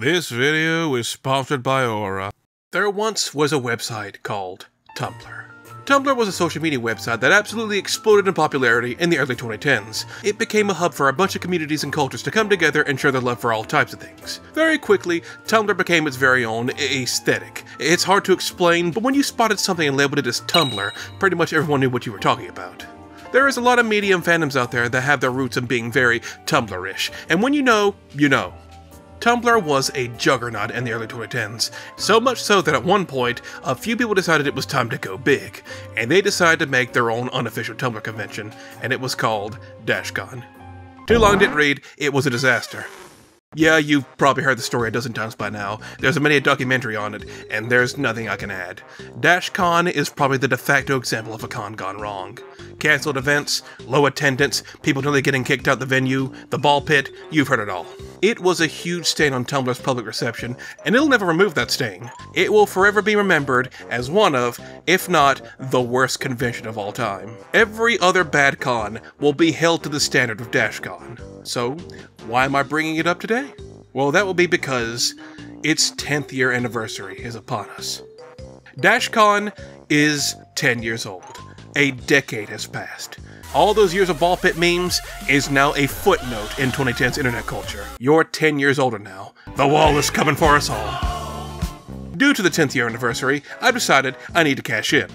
This video is sponsored by Aura. There once was a website called Tumblr. Tumblr was a social media website that absolutely exploded in popularity in the early 2010s. It became a hub for a bunch of communities and cultures to come together and share their love for all types of things. Very quickly, Tumblr became its very own aesthetic. It's hard to explain, but when you spotted something and labeled it as Tumblr, pretty much everyone knew what you were talking about. There is a lot of medium fandoms out there that have their roots in being very Tumblr-ish, and when you know, you know. Tumblr was a juggernaut in the early 2010s, so much so that at one point, a few people decided it was time to go big, and they decided to make their own unofficial Tumblr convention, and it was called DashCon. Too long didn't read, it was a disaster. Yeah, you've probably heard the story a dozen times by now, there's many a documentary on it, and there's nothing I can add. DashCon is probably the de facto example of a con gone wrong. Cancelled events, low attendance, people nearly getting kicked out the venue, the ball pit, you've heard it all. It was a huge stain on Tumblr's public reception, and it'll never remove that stain. It will forever be remembered as one of, if not, the worst convention of all time. Every other bad con will be held to the standard of DashCon. So, why am I bringing it up today? Well, that will be because its 10th year anniversary is upon us. DashCon is 10 years old. A decade has passed. All those years of ball pit memes is now a footnote in 2010's internet culture. You're 10 years older now. The wall is coming for us all. Due to the 10th year anniversary, I've decided I need to cash in.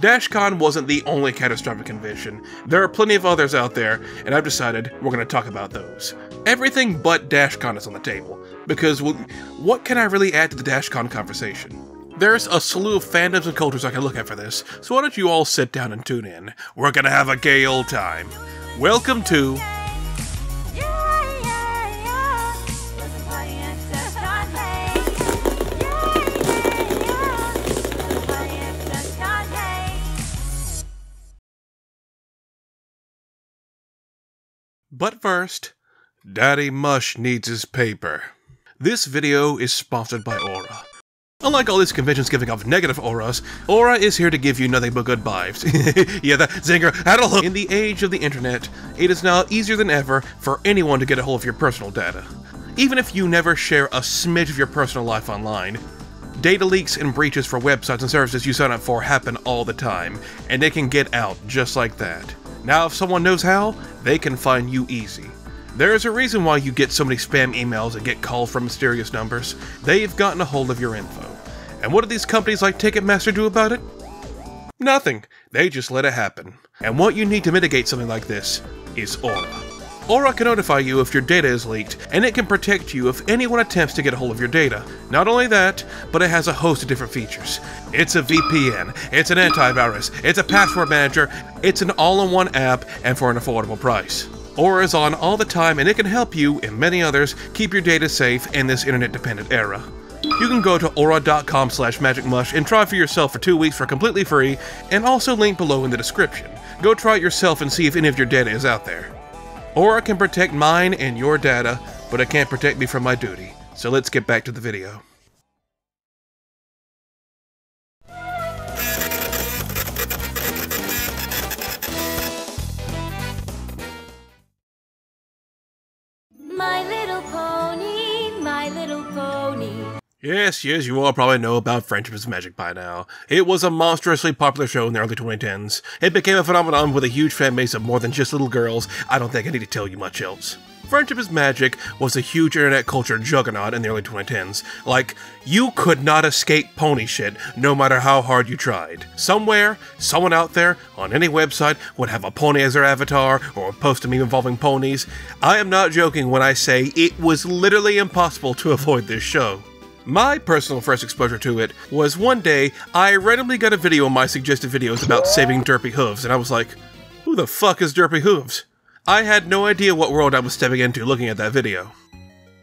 DashCon wasn't the only catastrophic convention. There are plenty of others out there, and I've decided we're going to talk about those. Everything but DashCon is on the table, because what can I really add to the DashCon conversation? There's a slew of fandoms and cultures I can look at for this, so why don't you all sit down and tune in. We're gonna have a gay old time. Welcome to... But first, Daddy Mush needs his paper. This video is sponsored by Aura. Unlike all these conventions giving off negative auras, Aura is here to give you nothing but good vibes. Yeah, that zinger had a look! In the age of the internet, it is now easier than ever for anyone to get a hold of your personal data. Even if you never share a smidge of your personal life online, data leaks and breaches for websites and services you sign up for happen all the time, and they can get out just like that. Now if someone knows how, they can find you easy. There is a reason why you get so many spam emails and get calls from mysterious numbers. They've gotten a hold of your info. And what do these companies like Ticketmaster do about it? Nothing. They just let it happen. And what you need to mitigate something like this is Aura. Aura can notify you if your data is leaked, and it can protect you if anyone attempts to get a hold of your data. Not only that, but it has a host of different features. It's a VPN, it's an antivirus, it's a password manager, it's an all-in-one app, and for an affordable price. Aura is on all the time, and it can help you, and many others, keep your data safe in this internet-dependent era. You can go to aura.com/magicmush and try for yourself for 2 weeks for completely free, and also link below in the description. Go try it yourself and see if any of your data is out there. Aura can protect mine and your data, but it can't protect me from my duty. So let's get back to the video. Yes, you all probably know about Friendship is Magic by now. It was a monstrously popular show in the early 2010s. It became a phenomenon with a huge fan base of more than just little girls. I don't think I need to tell you much else. Friendship is Magic was a huge internet culture juggernaut in the early 2010s. Like, you could not escape pony shit, no matter how hard you tried. Somewhere, someone out there, on any website, would have a pony as their avatar, or post a meme involving ponies. I am not joking when I say it was literally impossible to avoid this show. My personal first exposure to it was one day I randomly got a video in my suggested videos about saving derpy hooves, and I was like, who the fuck is derpy hooves? I had no idea what world I was stepping into looking at that video.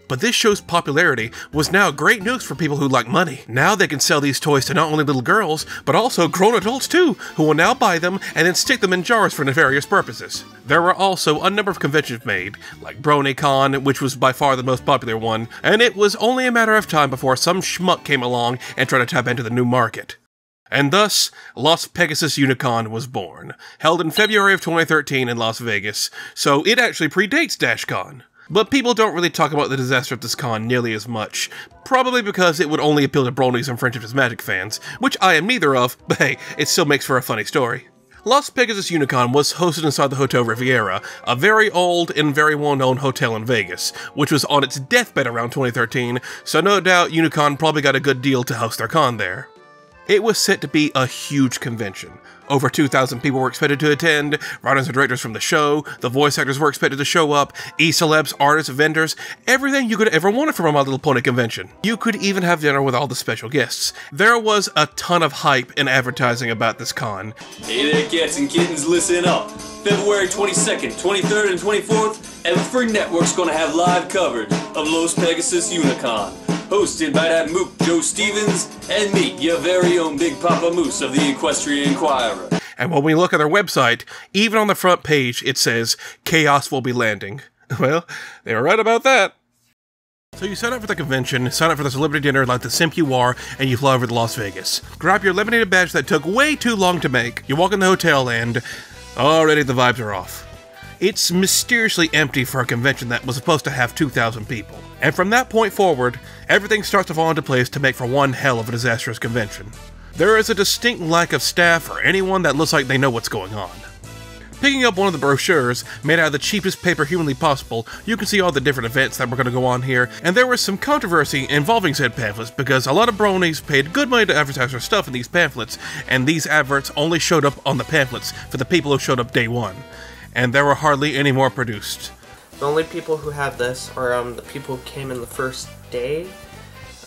But this show's popularity was now great news for people who like money. Now they can sell these toys to not only little girls, but also grown adults too, who will now buy them and then stick them in jars for nefarious purposes. There were also a number of conventions made, like BronyCon, which was by far the most popular one, and it was only a matter of time before some schmuck came along and tried to tap into the new market. And thus, Las Pegasus Unicon was born, held in February of 2013 in Las Vegas, so it actually predates DashCon. But people don't really talk about the disaster at this con nearly as much, probably because it would only appeal to Bronies and Friendship is Magic fans, which I am neither of, but hey, it still makes for a funny story. Las Pegasus Unicon was hosted inside the Hotel Riviera, a very old and very well-known hotel in Vegas, which was on its deathbed around 2013, so no doubt Unicon probably got a good deal to host their con there. It was set to be a huge convention. Over 2,000 people were expected to attend, writers and directors from the show, the voice actors were expected to show up, e-celebs, artists, vendors, everything you could ever want from a My Little Pony convention. You could even have dinner with all the special guests. There was a ton of hype and advertising about this con. Hey there, cats and kittens, listen up. February 22nd, 23rd, and 24th, every network's gonna have live coverage of Las Pegasus Unicon. Hosted by that mook Joe Stevens and me, your very own Big Papa Moose of the Equestrian Enquirer. And when we look at their website, even on the front page, it says, "Chaos will be landing." Well, they were right about that. So you sign up for the convention, sign up for the celebrity dinner like the simp you are, and you fly over to Las Vegas. Grab your laminated badge that took way too long to make. You walk in the hotel and already the vibes are off. It's mysteriously empty for a convention that was supposed to have 2,000 people. And from that point forward, everything starts to fall into place to make for one hell of a disastrous convention. There is a distinct lack of staff or anyone that looks like they know what's going on. Picking up one of the brochures, made out of the cheapest paper humanly possible, you can see all the different events that were going to go on here, and there was some controversy involving said pamphlets because a lot of bronies paid good money to advertise their stuff in these pamphlets, and these adverts only showed up on the pamphlets for the people who showed up day one. And there were hardly any more produced. The only people who have this are the people who came in the first day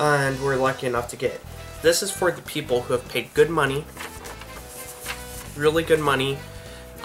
and were lucky enough to get it. This is for the people who have paid good money, really good money,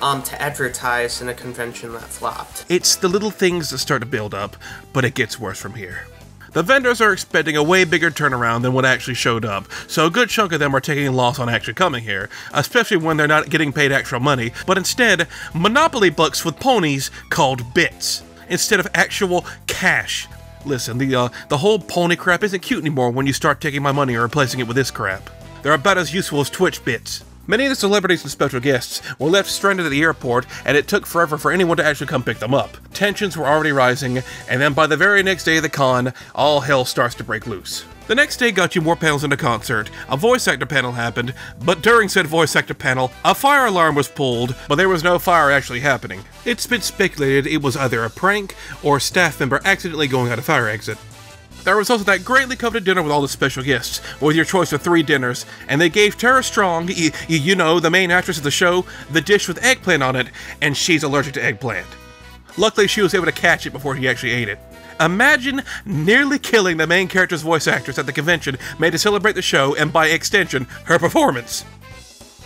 to advertise in a convention that flopped. It's the little things that start to build up, but it gets worse from here. The vendors are expecting a way bigger turnaround than what actually showed up, so a good chunk of them are taking a loss on actually coming here, especially when they're not getting paid actual money, but instead, Monopoly bucks with ponies called bits, instead of actual cash. Listen, the whole pony crap isn't cute anymore when you start taking my money and replacing it with this crap. They're about as useful as Twitch bits. Many of the celebrities and special guests were left stranded at the airport, and it took forever for anyone to actually come pick them up. Tensions were already rising, and then by the very next day of the con, all hell starts to break loose. The next day got you more panels in a concert, a voice actor panel happened, but during said voice actor panel, a fire alarm was pulled, but there was no fire actually happening. It's been speculated it was either a prank, or a staff member accidentally going out a fire exit. There was also that greatly coveted dinner with all the special guests, with your choice of 3 dinners, and they gave Tara Strong, you know, the main actress of the show, the dish with eggplant on it, and she's allergic to eggplant. Luckily, she was able to catch it before he actually ate it. Imagine nearly killing the main character's voice actress at the convention made to celebrate the show, and by extension, her performance.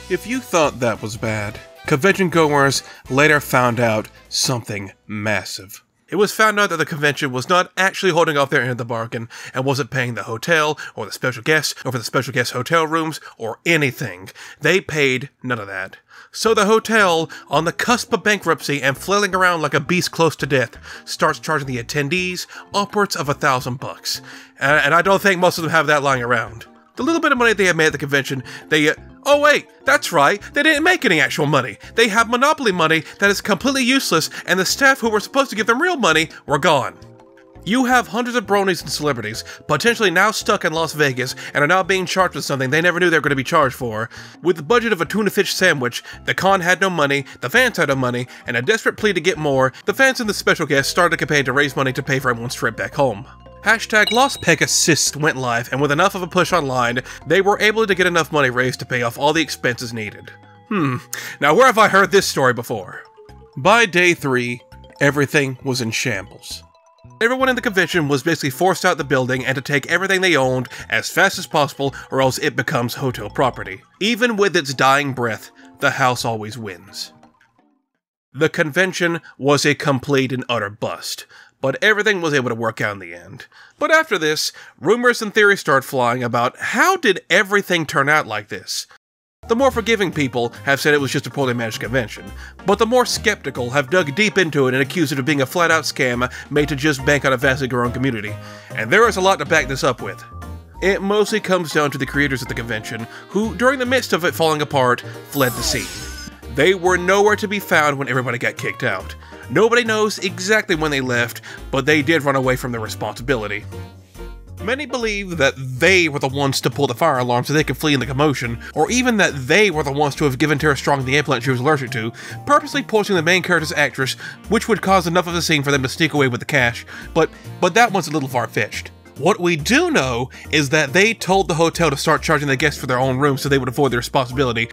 If you thought that was bad, convention goers later found out something massive. It was found out that the convention was not actually holding off their end of the bargain, and wasn't paying the hotel, or the special guests, or for the special guest hotel rooms, or anything. They paid none of that. So the hotel, on the cusp of bankruptcy and flailing around like a beast close to death, starts charging the attendees upwards of $1,000 bucks. And I don't think most of them have that lying around. The little bit of money they had made at the convention, they... oh wait, that's right, they didn't make any actual money. They have Monopoly money that is completely useless, and the staff who were supposed to give them real money were gone. You have hundreds of bronies and celebrities, potentially now stuck in Las Vegas, and are now being charged with something they never knew they were going to be charged for. With the budget of a tuna fish sandwich, the con had no money, the fans had no money, and a desperate plea to get more, the fans and the special guests started a campaign to raise money to pay for everyone's trip back home. Hashtag Las Pegasus went live, and with enough of a push online, they were able to get enough money raised to pay off all the expenses needed. Now where have I heard this story before? By day 3, everything was in shambles. Everyone in the convention was basically forced out the building and to take everything they owned as fast as possible, or else it becomes hotel property. Even with its dying breath, the house always wins. The convention was a complete and utter bust. But everything was able to work out in the end. But after this, rumors and theories start flying about how did everything turn out like this? The more forgiving people have said it was just a poorly managed convention, but the more skeptical have dug deep into it and accused it of being a flat-out scam made to just bank on a vastly grown community, and there is a lot to back this up with. It mostly comes down to the creators of the convention, who, during the midst of it falling apart, fled the scene. They were nowhere to be found when everybody got kicked out. Nobody knows exactly when they left, but they did run away from their responsibility. Many believe that they were the ones to pull the fire alarm so they could flee in the commotion, or even that they were the ones to have given Tara Strong the implant she was allergic to, purposely poisoning the main character's actress, which would cause enough of a scene for them to sneak away with the cash, but that one's a little far-fetched. What we do know is that they told the hotel to start charging the guests for their own room so they would avoid the responsibility.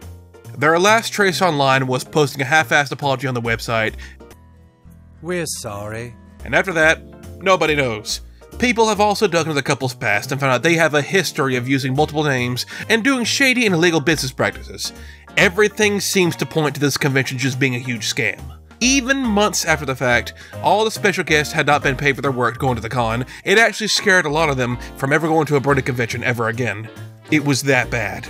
Their last trace online was posting a half-assed apology on the website. We're sorry. And after that, nobody knows. People have also dug into the couple's past and found out they have a history of using multiple names and doing shady and illegal business practices. Everything seems to point to this convention just being a huge scam. Even months after the fact, all the special guests had not been paid for their work going to the con. It actually scared a lot of them from ever going to a Brony convention ever again. It was that bad.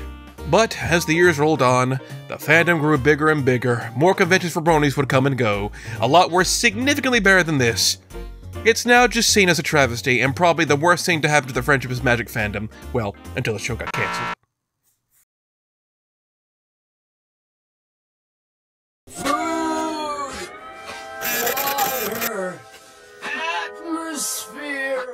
But as the years rolled on, the fandom grew bigger and bigger, more conventions for bronies would come and go. A lot were significantly better than this. It's now just seen as a travesty, and probably the worst thing to happen to the Friendship is Magic fandom. Well, until the show got cancelled. Food! Water! Atmosphere!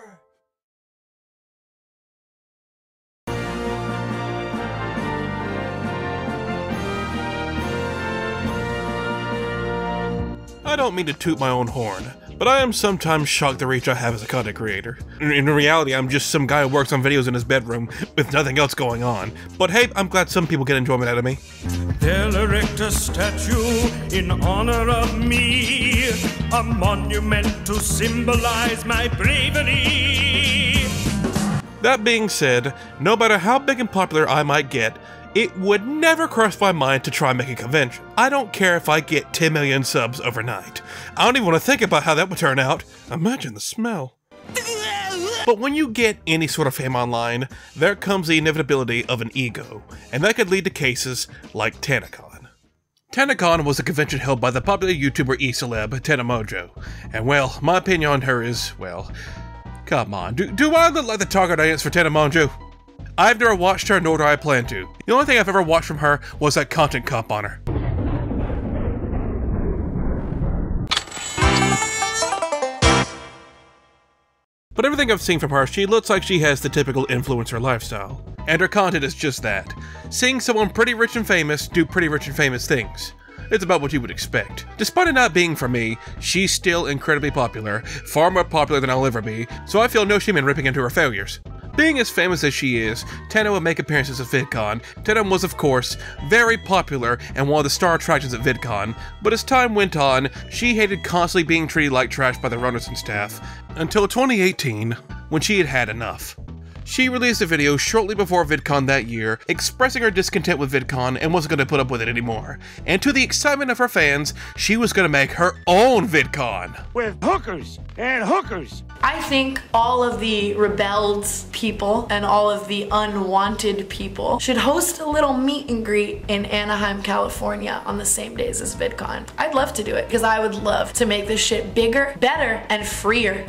I don't mean to toot my own horn, but I am sometimes shocked the reach I have as a content creator. In reality, I'm just some guy who works on videos in his bedroom with nothing else going on. But hey, I'm glad some people get enjoyment out of me. They'll erect a statue in honor of me, a monument to symbolize my bravery. That being said, no matter how big and popular I might get, it would never cross my mind to try making a convention. I don't care if I get 10 million subs overnight. I don't even want to think about how that would turn out. Imagine the smell. But when you get any sort of fame online, there comes the inevitability of an ego, and that could lead to cases like TanaCon. TanaCon was a convention held by the popular YouTuber e-celeb, Tana Mojo, and well, my opinion on her is, well, come on, do I look like the target audience for Tana Mojo? I've never watched her, nor do I plan to. The only thing I've ever watched from her was that content comp on her. But everything I've seen from her, she looks like she has the typical influencer lifestyle. And her content is just that. Seeing someone pretty rich and famous do pretty rich and famous things. It's about what you would expect. Despite it not being for me, she's still incredibly popular, far more popular than I'll ever be, so I feel no shame in ripping into her failures. Being as famous as she is, Tana would make appearances at VidCon. Tana was, of course, very popular and one of the star attractions at VidCon, but as time went on, she hated constantly being treated like trash by the runners and staff, until 2018, when she had had enough. She released a video shortly before VidCon that year, expressing her discontent with VidCon and wasn't going to put up with it anymore. And to the excitement of her fans, she was going to make her own VidCon! With hookers and hookers! I think all of the rebelled people and all of the unwanted people should host a little meet and greet in Anaheim, California on the same days as VidCon. I'd love to do it, because I would love to make this shit bigger, better, and freer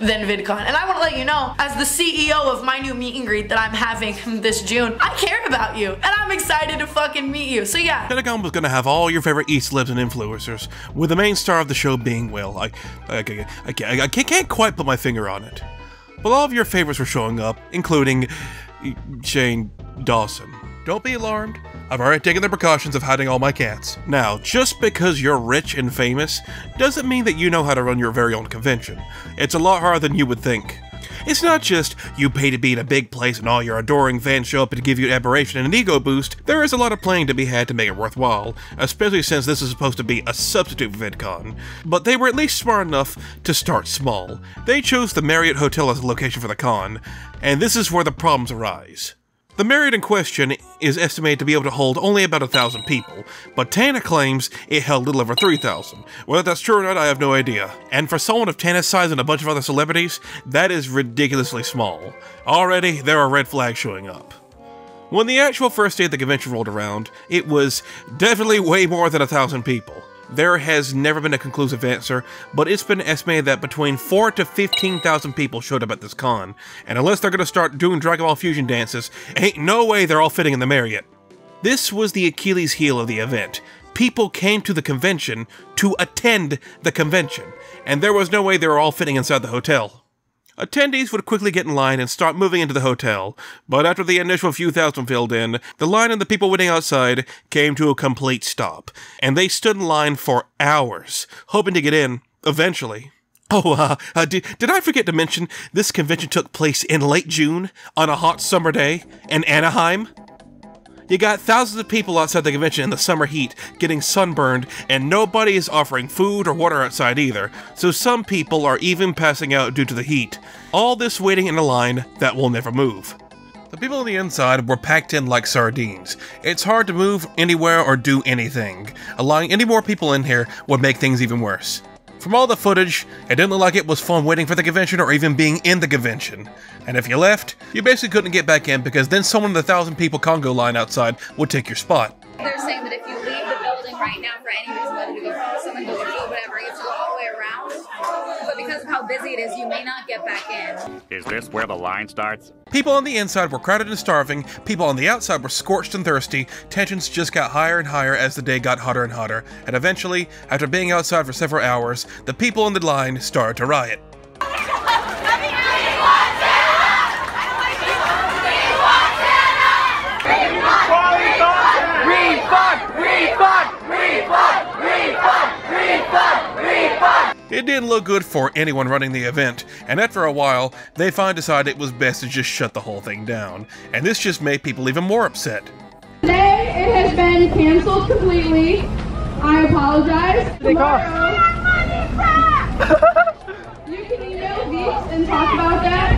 than VidCon. And I want to let you know, as the CEO of my new meet and greet that I'm having this June, I care about you, and I'm excited to fucking meet you, so yeah. TanaCon was gonna have all your favorite e-celebs and influencers, with the main star of the show being, well, I can't quite put my finger on it. But all of your favorites were showing up, including Shane Dawson. Don't be alarmed. I've already taken the precautions of hiding all my cats. Now, just because you're rich and famous doesn't mean that you know how to run your very own convention. It's a lot harder than you would think. It's not just you pay to be in a big place and all your adoring fans show up and give you admiration and an ego boost. There is a lot of playing to be had to make it worthwhile, especially since this is supposed to be a substitute for VidCon. But they were at least smart enough to start small. They chose the Marriott Hotel as a location for the con, and this is where the problems arise. The Marriott in question is estimated to be able to hold only about 1,000 people, but Tana claims it held little over 3,000. Whether that's true or not, I have no idea. And for someone of Tana's size and a bunch of other celebrities, that is ridiculously small. Already, there are red flags showing up. When the actual first day of the convention rolled around, it was definitely way more than 1,000 people. There has never been a conclusive answer, but it's been estimated that between 4,000 to 15,000 people showed up at this con, and unless they're gonna start doing Dragon Ball Fusion dances, ain't no way they're all fitting in the Marriott. This was the Achilles heel of the event. people came to the convention to attend the convention, and there was no way they were all fitting inside the hotel. Attendees would quickly get in line and start moving into the hotel, but after the initial few thousand filled in, the line and the people waiting outside came to a complete stop, and they stood in line for hours, hoping to get in, eventually. Oh, did I forget to mention this convention took place in late June, on a hot summer day, in Anaheim? You got thousands of people outside the convention in the summer heat, getting sunburned, and nobody is offering food or water outside either, so some people are even passing out due to the heat. All this waiting in a line that will never move. The people on the inside were packed in like sardines. It's hard to move anywhere or do anything. Allowing any more people in here would make things even worse. From all the footage, it didn't look like it was fun waiting for the convention or even being in the convention. And if you left, you basically couldn't get back in because then someone in the 1,000 people Congo line outside would take your spot. They're saying that if you leave the building right now for any reason, whether you go home, someone goes to whatever, you have to go all the way around. But because of how busy it is, you may not get back in. Is this where the line starts? People on the inside were crowded and starving, people on the outside were scorched and thirsty, tensions just got higher and higher as the day got hotter and hotter, and eventually, after being outside for several hours, the people in the line started to riot. It didn't look good for anyone running the event, and after a while, they finally decided it was best to just shut the whole thing down, and this just made people even more upset. Today, it has been canceled completely. I apologize. Tomorrow, you can email Veeps and talk about that.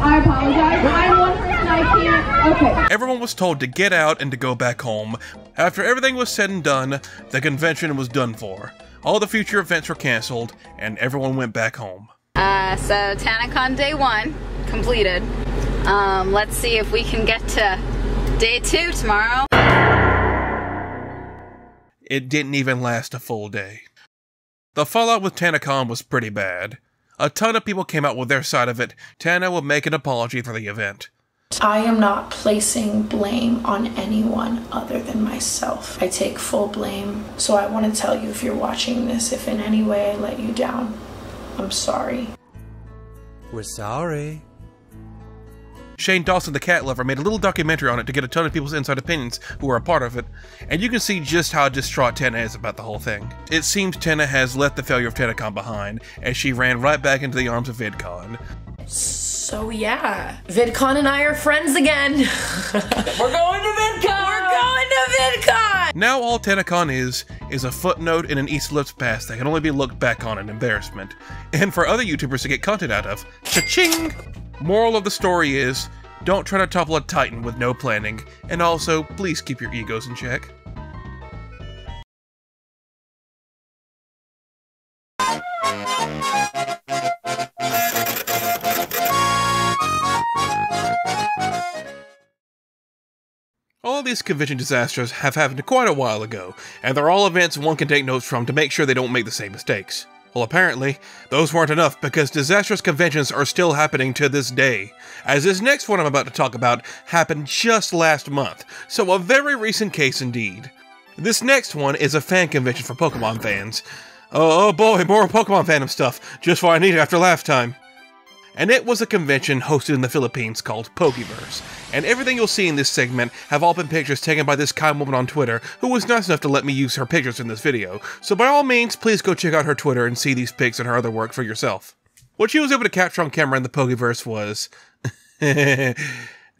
I apologize. I'm one person I can't. Okay. Everyone was told to get out and to go back home. After everything was said and done, the convention was done for. All the future events were canceled, and everyone went back home. So TanaCon day one, completed. Let's see if we can get to day two tomorrow. It didn't even last a full day. The fallout with TanaCon was pretty bad. A ton of people came out with their side of it. Tana will make an apology for the event. I am not placing blame on anyone other than myself. I take full blame, so I want to tell you if you're watching this, if in any way I let you down, I'm sorry. We're sorry. Shane Dawson, the cat lover, made a little documentary on it to get a ton of people's inside opinions who were a part of it, and you can see just how distraught Tana is about the whole thing. It seems Tana has left the failure of TanaCon behind, as she ran right back into the arms of VidCon. So yeah, VidCon and I are friends again. We're going to VidCon! We're going to VidCon! Now all TanaCon is a footnote in an East-Lips past that can only be looked back on in embarrassment, and for other YouTubers to get content out of. Cha-ching! Moral of the story is, don't try to topple a titan with no planning, and also, please keep your egos in check. All these convention disasters have happened quite a while ago, and they're all events one can take notes from to make sure they don't make the same mistakes. Well, apparently, those weren't enough because disastrous conventions are still happening to this day, as this next one I'm about to talk about happened just last month, so a very recent case indeed. This next one is a fan convention for Pokemon fans. Oh boy, more Pokemon fandom stuff, just what I needed after last time. And it was a convention hosted in the Philippines called Pokeverse, and everything you'll see in this segment have all been pictures taken by this kind woman on Twitter, who was nice enough to let me use her pictures in this video, so by all means, please go check out her Twitter and see these pics and her other work for yourself. What she was able to capture on camera in the Pokeverse was...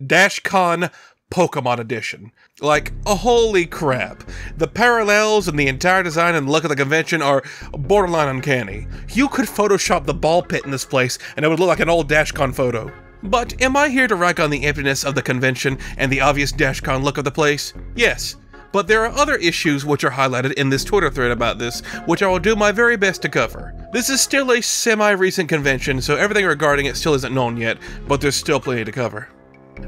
DashCon Pokemon Edition. Like, holy crap. The parallels and the entire design and look of the convention are borderline uncanny. You could Photoshop the ball pit in this place and it would look like an old DashCon photo. But am I here to rag on the emptiness of the convention and the obvious DashCon look of the place? Yes. But there are other issues which are highlighted in this Twitter thread about this, which I will do my very best to cover. This is still a semi-recent convention, so everything regarding it still isn't known yet, but there's still plenty to cover.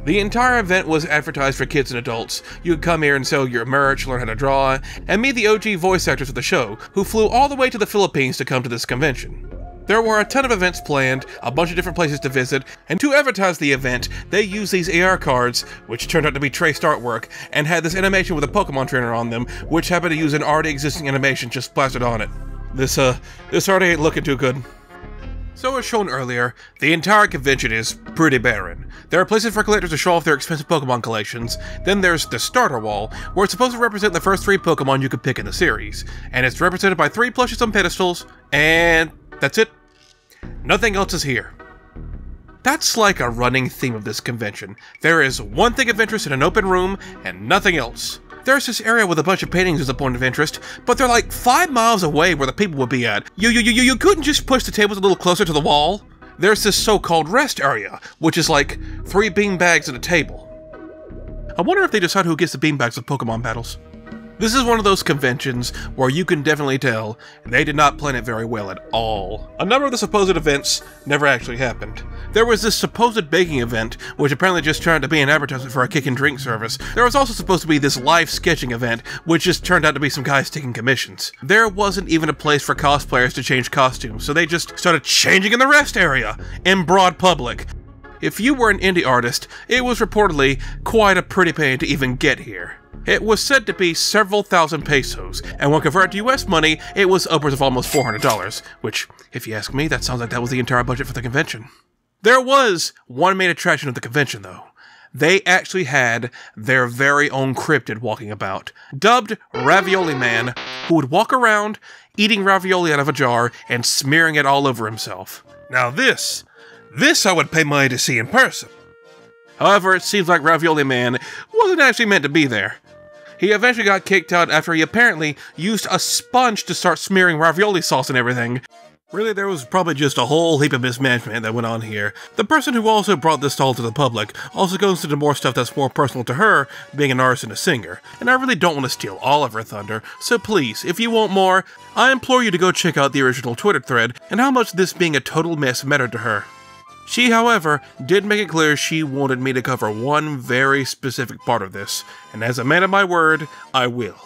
The entire event was advertised for kids and adults. You could come here and sell your merch, learn how to draw, and meet the OG voice actors of the show, who flew all the way to the Philippines to come to this convention. There were a ton of events planned, a bunch of different places to visit, and to advertise the event, they used these AR cards, which turned out to be traced artwork, and had this animation with a Pokemon trainer on them, which happened to use an already existing animation just plastered on it. This already ain't looking too good. So as shown earlier, the entire convention is pretty barren. There are places for collectors to show off their expensive Pokemon collections, then there's the starter wall, where it's supposed to represent the first 3 Pokemon you could pick in the series, and it's represented by 3 plushies on pedestals, and that's it. Nothing else is here. That's like a running theme of this convention. There is one thing of interest in an open room, and nothing else. There's this area with a bunch of paintings as a point of interest, but they're like 5 miles away where the people would be at. You couldn't just push the tables a little closer to the wall? There's this so-called rest area, which is like 3 beanbags and a table. I wonder if they decide who gets the beanbags with Pokemon battles. This is one of those conventions where you can definitely tell they did not plan it very well at all. A number of the supposed events never actually happened. There was this supposed baking event, which apparently just turned out to be an advertisement for a kick and drink service. There was also supposed to be this live sketching event, which just turned out to be some guys taking commissions. There wasn't even a place for cosplayers to change costumes, so they just started changing in the rest area in broad public. If you were an indie artist, it was reportedly quite a pretty pain to even get here. It was said to be several thousand pesos, and when converted to US money, it was upwards of almost $400, which, if you ask me, that sounds like that was the entire budget for the convention. There was one main attraction of the convention, though. They actually had their very own cryptid walking about, dubbed Ravioli Man, who would walk around eating ravioli out of a jar and smearing it all over himself. Now this I would pay money to see in person. However, it seems like Ravioli Man wasn't actually meant to be there. He eventually got kicked out after he apparently used a sponge to start smearing ravioli sauce and everything. Really, there was probably just a whole heap of mismanagement that went on here. The person who also brought this all to the public also goes into more stuff that's more personal to her, being an artist and a singer, and I really don't want to steal all of her thunder, so please, if you want more, I implore you to go check out the original Twitter thread and how much this being a total mess mattered to her. She, however, did make it clear she wanted me to cover one very specific part of this, and as a man of my word, I will.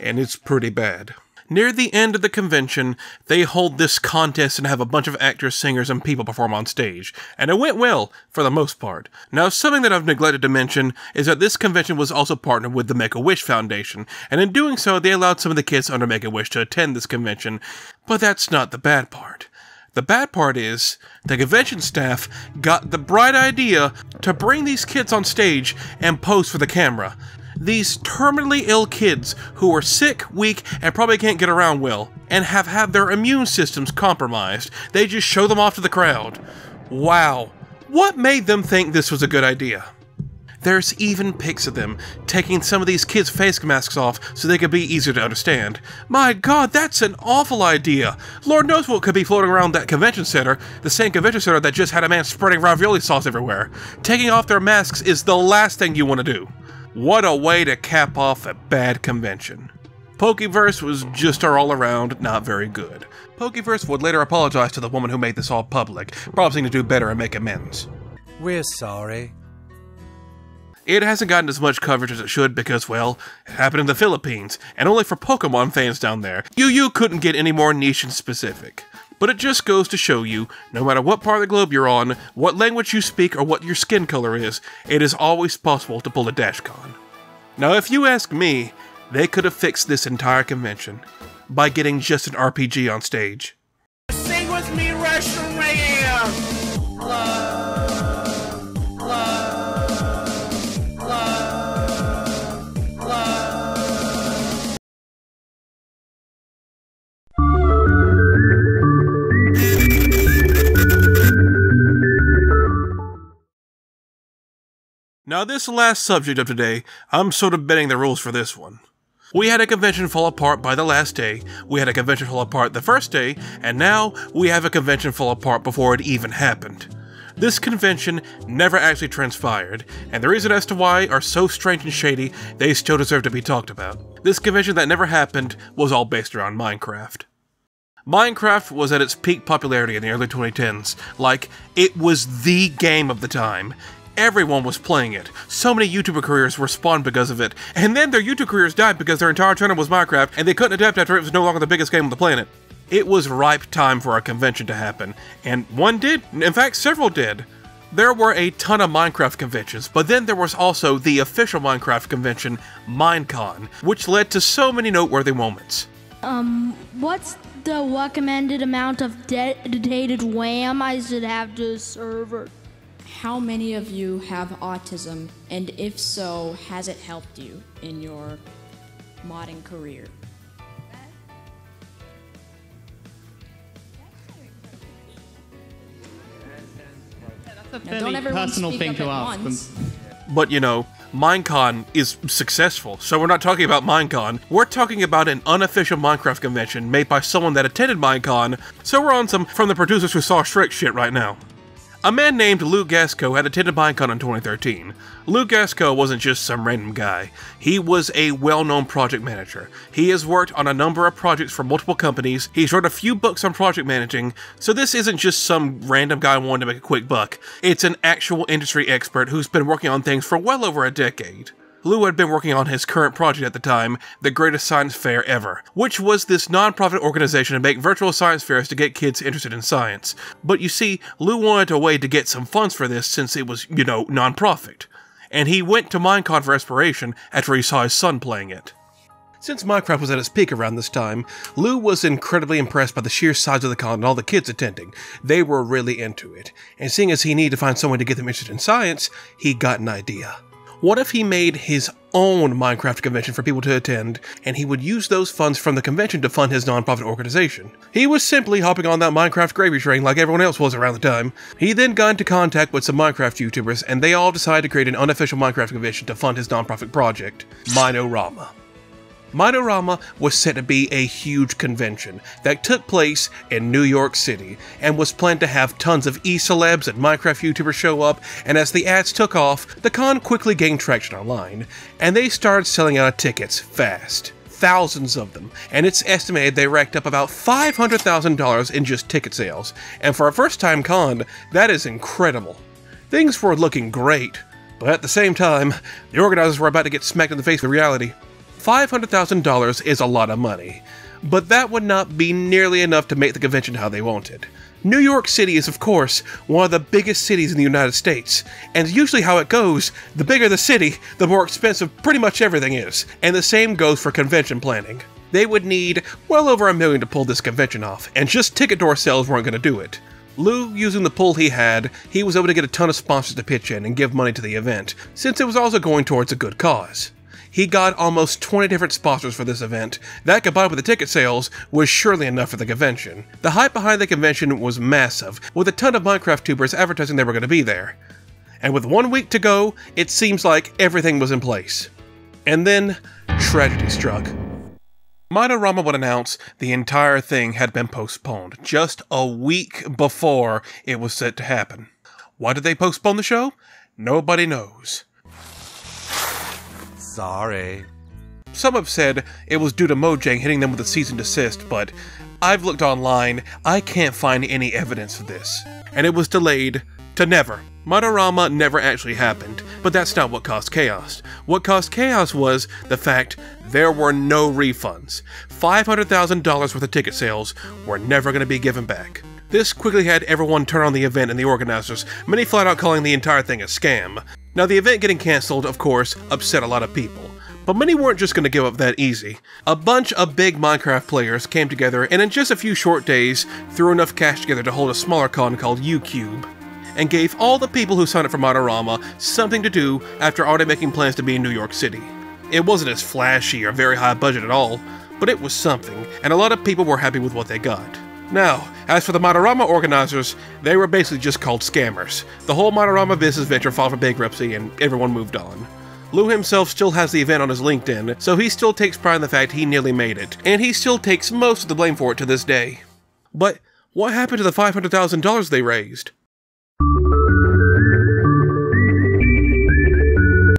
And it's pretty bad. Near the end of the convention, they hold this contest and have a bunch of actors, singers, and people perform on stage, and it went well, for the most part. Now, something that I've neglected to mention is that this convention was also partnered with the Make-A-Wish Foundation, and in doing so, they allowed some of the kids under Make-A-Wish to attend this convention, but that's not the bad part. The bad part is, the convention staff got the bright idea to bring these kids on stage and pose for the camera. These terminally ill kids who are sick, weak, and probably can't get around well, and have had their immune systems compromised. They just show them off to the crowd. Wow. What made them think this was a good idea? There's even pics of them taking some of these kids' face masks off so they could be easier to understand. My god, that's an awful idea! Lord knows what could be floating around that convention center, the same convention center that just had a man spreading ravioli sauce everywhere. Taking off their masks is the last thing you want to do. What a way to cap off a bad convention. Pokeverse was just all around not very good. Pokeverse would later apologize to the woman who made this all public, promising to do better and make amends. We're sorry. It hasn't gotten as much coverage as it should because, well, it happened in the Philippines, and only for Pokemon fans down there. You couldn't get any more niche and specific. But it just goes to show you, no matter what part of the globe you're on, what language you speak, or what your skin color is, it is always possible to pull a DashCon. Now if you ask me, they could have fixed this entire convention by getting just an RPG on stage. Sing with me, Russian Radio! Now this last subject of today, I'm sort of bending the rules for this one. We had a convention fall apart by the last day, we had a convention fall apart the first day, and now we have a convention fall apart before it even happened. This convention never actually transpired, and the reason as to why are so strange and shady they still deserve to be talked about. This convention that never happened was all based around Minecraft. Minecraft was at its peak popularity in the early 2010s, like, it was the game of the time. Everyone was playing it. So many YouTuber careers were spawned because of it, and then their YouTube careers died because their entire channel was Minecraft, and they couldn't adapt after it was no longer the biggest game on the planet. It was ripe time for a convention to happen, and one did. In fact, several did. There were a ton of Minecraft conventions, but then there was also the official Minecraft convention, MineCon, which led to so many noteworthy moments. What's the recommended amount of dedicated RAM I should have to a server? How many of you have autism, and if so, has it helped you in your modding career? Now, don't everyone speak up at once. But you know, Minecon is successful, so we're not talking about Minecon. We're talking about an unofficial Minecraft convention made by someone that attended Minecon, so we're on some from the producers who saw Shrek shit right now. A man named Lou Gasco had attended Minecon in 2013. Lou Gasco wasn't just some random guy. He was a well-known project manager. He has worked on a number of projects for multiple companies, he's wrote a few books on project managing, so this isn't just some random guy wanting to make a quick buck. It's an actual industry expert who's been working on things for well over a decade. Lou had been working on his current project at the time, The Greatest Science Fair Ever, which was this nonprofit organization to make virtual science fairs to get kids interested in science. But you see, Lou wanted a way to get some funds for this since it was, you know, nonprofit. And he went to Minecon for inspiration after he saw his son playing it. Since Minecraft was at its peak around this time, Lou was incredibly impressed by the sheer size of the con and all the kids attending. They were really into it. And seeing as he needed to find someone to get them interested in science, he got an idea. What if he made his own Minecraft convention for people to attend, and he would use those funds from the convention to fund his nonprofit organization? He was simply hopping on that Minecraft gravy train like everyone else was around the time. He then got into contact with some Minecraft YouTubers, and they all decided to create an unofficial Minecraft convention to fund his nonprofit project, Mine-O-Rama. Mine-O-Rama was set to be a huge convention that took place in New York City and was planned to have tons of e-celebs and Minecraft YouTubers show up, and as the ads took off, the con quickly gained traction online, and they started selling out of tickets fast. Thousands of them, and it's estimated they racked up about $500,000 in just ticket sales, and for a first-time con, that is incredible. Things were looking great, but at the same time, the organizers were about to get smacked in the face with reality. $500,000 is a lot of money, but that would not be nearly enough to make the convention how they wanted. New York City is, of course, one of the biggest cities in the United States, and usually how it goes, the bigger the city, the more expensive pretty much everything is, and the same goes for convention planning. They would need well over $1 million to pull this convention off, and just ticket door sales weren't going to do it. Lou, using the pull he had, he was able to get a ton of sponsors to pitch in and give money to the event, since it was also going towards a good cause. He got almost 20 different sponsors for this event. That combined with the ticket sales was surely enough for the convention. The hype behind the convention was massive, with a ton of Minecraft tubers advertising they were going to be there. And with 1 week to go, it seems like everything was in place. And then, tragedy struck. Mine-O-Rama would announce the entire thing had been postponed just a week before it was set to happen. Why did they postpone the show? Nobody knows. Sorry. Some have said it was due to Mojang hitting them with a cease and desist, but I've looked online, I can't find any evidence of this. And it was delayed to never. Mine-O-Rama never actually happened, but that's not what caused chaos. What caused chaos was the fact there were no refunds. $500,000 worth of ticket sales were never going to be given back. This quickly had everyone turn on the event and the organizers, many flat out calling the entire thing a scam. Now, the event getting cancelled, of course, upset a lot of people, but many weren't just going to give up that easy. A bunch of big Minecraft players came together and in just a few short days threw enough cash together to hold a smaller con called UCube, and gave all the people who signed up for Mine-O-Rama something to do after already making plans to be in New York City. It wasn't as flashy or very high budget at all, but it was something, and a lot of people were happy with what they got. Now, as for the Mine-O-Rama organizers, they were basically just called scammers. The whole Mine-O-Rama business venture filed for bankruptcy and everyone moved on. Lou himself still has the event on his LinkedIn, so he still takes pride in the fact he nearly made it, and he still takes most of the blame for it to this day. But what happened to the $500,000 they raised?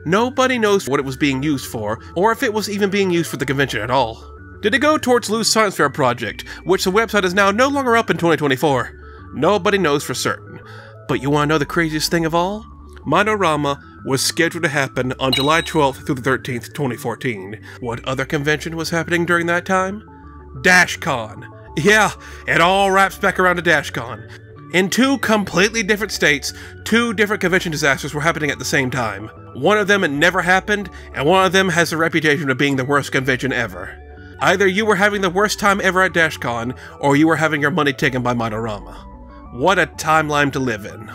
Nobody knows what it was being used for, or if it was even being used for the convention at all. Did it go towards Lou's Science Fair project, which the website is now no longer up in 2024? Nobody knows for certain. But you want to know the craziest thing of all? Mine-O-Rama was scheduled to happen on July 12th through the 13th, 2014. What other convention was happening during that time? DashCon, Yeah, it all wraps back around to DashCon. In two completely different states, two different convention disasters were happening at the same time. One of them had never happened, and one of them has the reputation of being the worst convention ever. Either you were having the worst time ever at DashCon, or you were having your money taken by Mine-O-Rama. What a timeline to live in.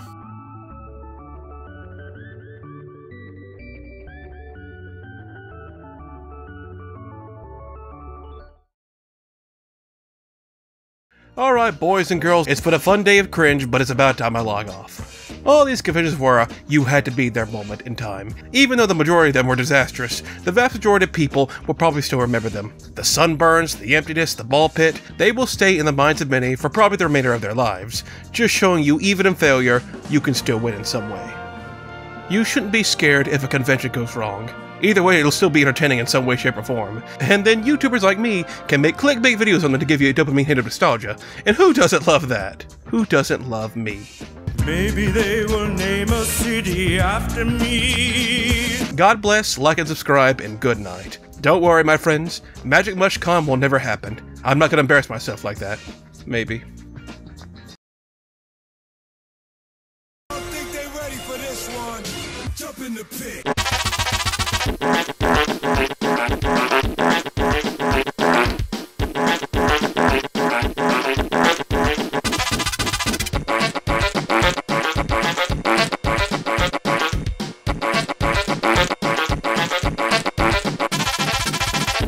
Alright boys and girls, it's been a fun day of cringe, but it's about time I log off. All these conventions were a you had to be there moment in time. Even though the majority of them were disastrous, the vast majority of people will probably still remember them. The sunburns, the emptiness, the ball pit, they will stay in the minds of many for probably the remainder of their lives, just showing you even in failure, you can still win in some way. You shouldn't be scared if a convention goes wrong. Either way, it'll still be entertaining in some way, shape, or form. And then YouTubers like me can make clickbait videos on them to give you a dopamine hit of nostalgia. And who doesn't love that? Who doesn't love me? Maybe they will name a city after me. God bless, like and subscribe, and good night. Don't worry, my friends. Magic Mush Con will never happen. I'm not gonna embarrass myself like that. Maybe. I think they're ready for this one. Jump in the pit.